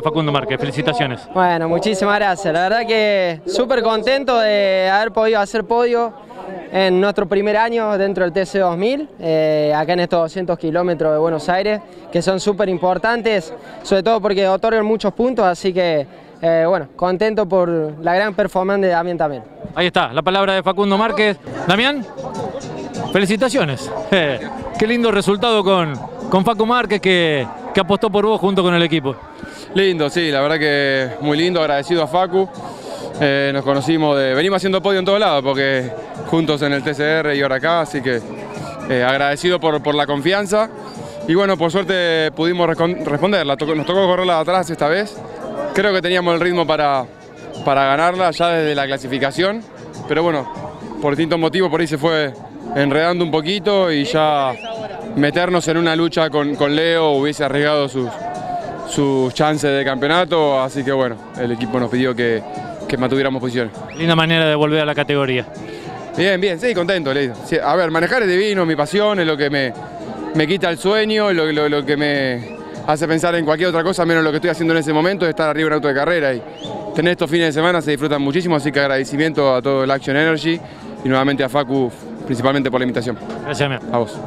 Facundo Márquez, felicitaciones. Bueno, muchísimas gracias. La verdad que súper contento de haber podido hacer podio en nuestro primer año dentro del TC2000, acá en estos 200 kilómetros de Buenos Aires, que son súper importantes, sobre todo porque otorgan muchos puntos, así que bueno, contento por la gran performance de Damián también. Ahí está, la palabra de Facundo Márquez. Damián, felicitaciones. Qué lindo resultado con Facu Márquez que apostó por vos junto con el equipo. Lindo, sí, la verdad que muy lindo, agradecido a Facu. Nos conocimos, venimos haciendo podio en todos lados, porque juntos en el TCR y ahora acá, así que agradecido por la confianza. Y bueno, por suerte pudimos responderla, nos tocó correrla atrás esta vez. Creo que teníamos el ritmo para ganarla ya desde la clasificación, pero bueno, por distintos motivos por ahí se fue enredando un poquito y ya meternos en una lucha con Leo hubiese arriesgado sus chances de campeonato, así que bueno, el equipo nos pidió que mantuviéramos posiciones. Linda manera de volver a la categoría. Bien, bien, sí, contento, Leito. Sí, a ver, manejar es divino, mi pasión, es lo que me quita el sueño, lo que me hace pensar en cualquier otra cosa, menos lo que estoy haciendo en ese momento, es estar arriba en auto de carrera, y tener estos fines de semana se disfrutan muchísimo, así que agradecimiento a todo el Action Energy y nuevamente a Facu, principalmente por la invitación. Gracias, a vos.